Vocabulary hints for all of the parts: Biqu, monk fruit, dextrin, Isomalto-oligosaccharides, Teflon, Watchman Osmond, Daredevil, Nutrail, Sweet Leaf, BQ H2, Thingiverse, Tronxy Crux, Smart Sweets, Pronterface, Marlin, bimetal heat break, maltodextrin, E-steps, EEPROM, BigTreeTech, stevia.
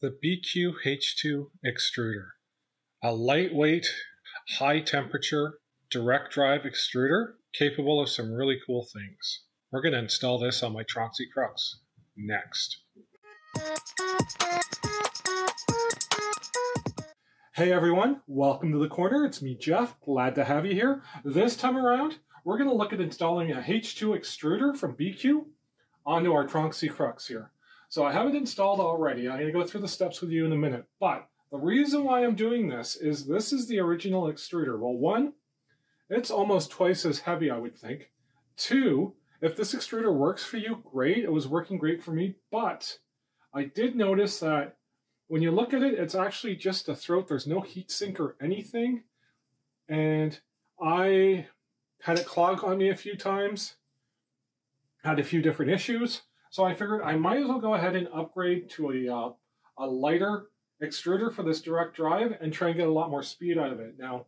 the BQ H2 extruder, a lightweight, high-temperature direct drive extruder capable of some really cool things. We're going to install this on my Tronxy Crux next. Hey everyone, welcome to the corner. It's me, Jeff. Glad to have you here. This time around, we're going to look at installing a H2 extruder from BQ onto our Tronxy Crux here. So I have it installed already. I'm going to go through the steps with you in a minute. But the reason why I'm doing this is the original extruder. Well, one, it's almost twice as heavy, I would think. Two, if this extruder works for you, great. It was working great for me. But I did notice that when you look at it, it's actually just a throat. There's no heat sink or anything. And I had it clog on me a few times, had a few different issues. So I figured I might as well go ahead and upgrade to a lighter extruder for this direct drive and try and get a lot more speed out of it. Now,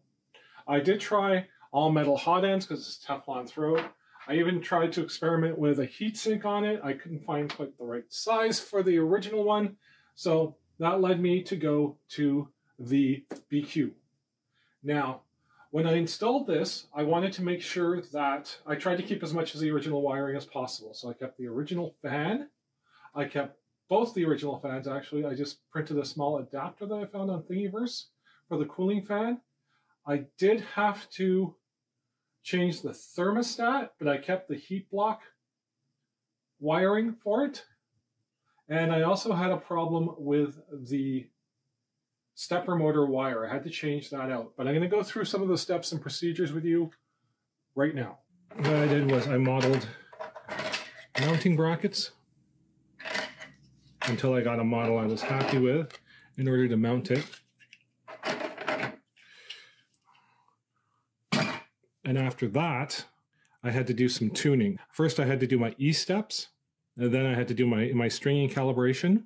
I did try all metal hot ends because it's Teflon throat. I even tried to experiment with a heatsink on it. I couldn't find quite the right size for the original one. So that led me to go to the BQ. Now, when I installed this, I wanted to make sure that I tried to keep as much of the original wiring as possible. So I kept the original fan. I kept both the original fans, actually. I just printed a small adapter that I found on Thingiverse for the cooling fan. I did have to change the thermostat, but I kept the heat block wiring for it. And I also had a problem with the stepper motor wire. I had to change that out, but I'm going to go through some of the steps and procedures with you right now. What I did was I modeled mounting brackets until I got a model I was happy with in order to mount it. And after that, I had to do some tuning. First, I had to do my E-steps, and then I had to do my stringing calibration.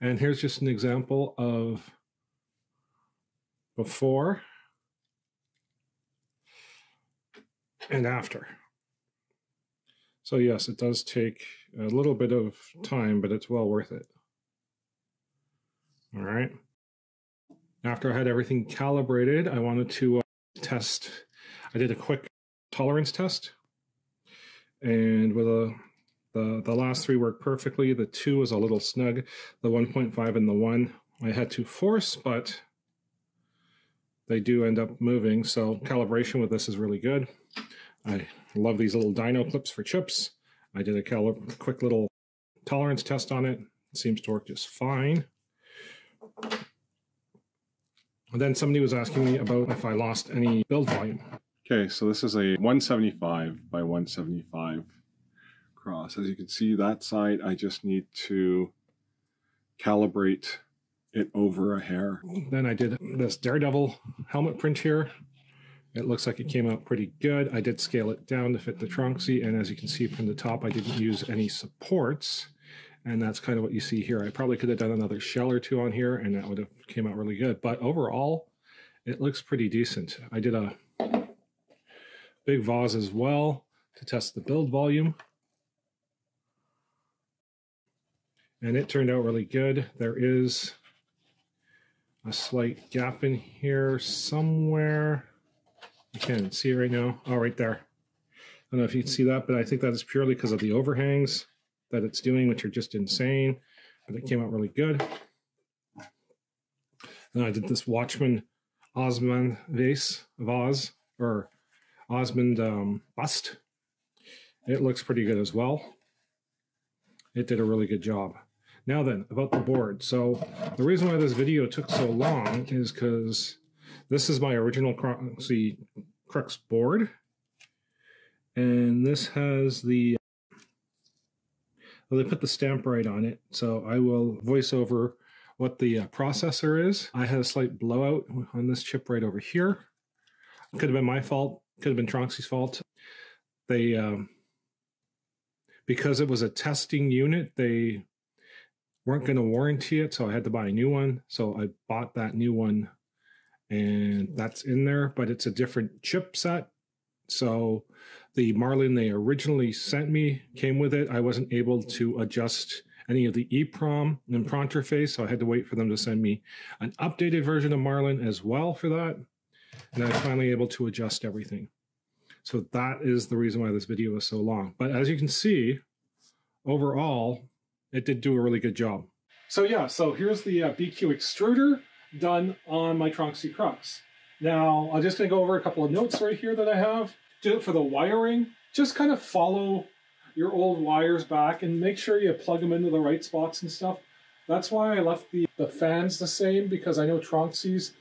And here's just an example of before and after. So yes, it does take a little bit of time, but it's well worth it. All right. After I had everything calibrated, I wanted to test. I did a quick tolerance test. And with the last three worked perfectly. The two was a little snug. The 1.5 and the one I had to force, but they do end up moving. So calibration with this is really good. I love these little dyno clips for chips. I did a quick little tolerance test on it. It seems to work just fine. And then somebody was asking me about if I lost any build volume. Okay, so this is a 175 by 175 cross. As you can see, that side, I just need to calibrate it over a hair. Then I did this Daredevil helmet print here. It looks like it came out pretty good. I did scale it down to fit the Tronxy, and as you can see from the top, I didn't use any supports. And that's kind of what you see here. I probably could have done another shell or two on here, and that would have came out really good. But overall, it looks pretty decent. I did a big vase as well to test the build volume. And it turned out really good. There is a slight gap in here somewhere. You can't see it right now. Oh, right there. I don't know if you can see that, but I think that is purely because of the overhangs that it's doing, which are just insane. But it came out really good. And I did this Watchman Osmond bust. It looks pretty good as well. It did a really good job. Now then, about the board. So the reason why this video took so long is because this is my original Tronxy Crux board. And this has the, well, they put the stamp right on it. So I will voice over what the processor is. I had a slight blowout on this chip right over here. Could have been my fault. Could have been Tronxy's fault. They, because it was a testing unit, they weren't going to warranty it, so I had to buy a new one. So I bought that new one, and that's in there, but it's a different chipset. So The Marlin they originally sent me came with it. I wasn't able to adjust any of the EEPROM and Pronterface, so I had to wait for them to send me an updated version of Marlin as well for that. And I was finally able to adjust everything. So that is the reason why this video is so long. But as you can see, overall, it did do a really good job. So yeah, so here's the BQ extruder done on my Tronxy Crux. Now, I'm just gonna go over a couple of notes right here that I have. For the wiring, just kind of follow your old wires back and make sure you plug them into the right spots and stuff. That's why I left the fans the same, because I know Tronxys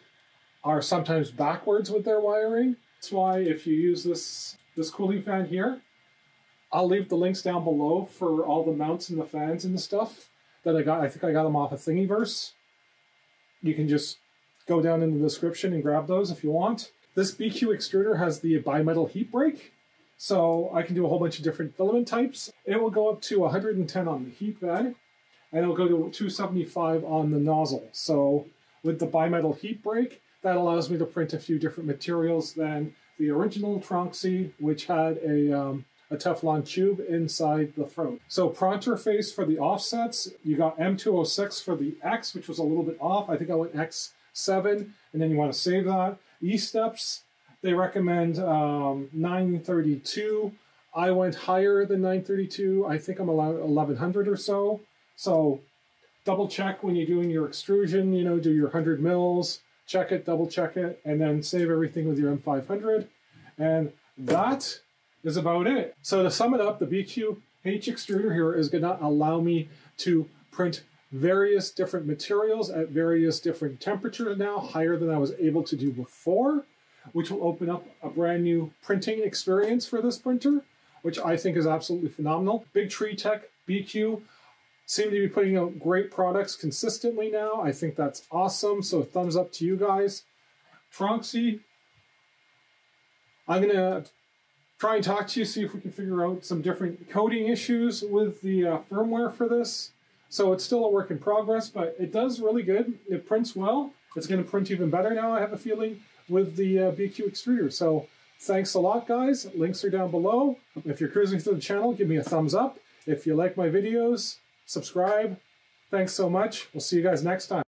are sometimes backwards with their wiring. That's why if you use this cooling fan here, I'll leave the links down below for all the mounts and the fans and the stuff that I got. I think I got them off of Thingiverse. You can just go down in the description and grab those if you want. This BQ extruder has the bimetal heat break, so I can do a whole bunch of different filament types. It will go up to 110 on the heat bed, and it'll go to 275 on the nozzle. So with the bimetal heat break, that allows me to print a few different materials than the original Tronxy, which had a Teflon tube inside the throat. So Pronterface for the offsets, you got M206 for the X, which was a little bit off. I think I went X7, and then you want to save that. E-steps, they recommend 932. I went higher than 932. I think I'm allowed 1100 or so. So double check when you're doing your extrusion, you know, do your 100 mils, check it, double check it, and then save everything with your M500. And that is about it. So to sum it up, the BQ H extruder here is going to allow me to print various different materials at various different temperatures now, higher than I was able to do before, which will open up a brand new printing experience for this printer, which I think is absolutely phenomenal. BigTreeTech, BQ, seem to be putting out great products consistently now. I think that's awesome, so thumbs up to you guys. Tronxy, I'm going to try and talk to you, see if we can figure out some different coding issues with the firmware for this. So it's still a work in progress, but it does really good. It prints well. It's going to print even better now, I have a feeling, with the BQ extruder. So thanks a lot, guys. Links are down below. If you're cruising through the channel, give me a thumbs up. If you like my videos, subscribe. Thanks so much. We'll see you guys next time.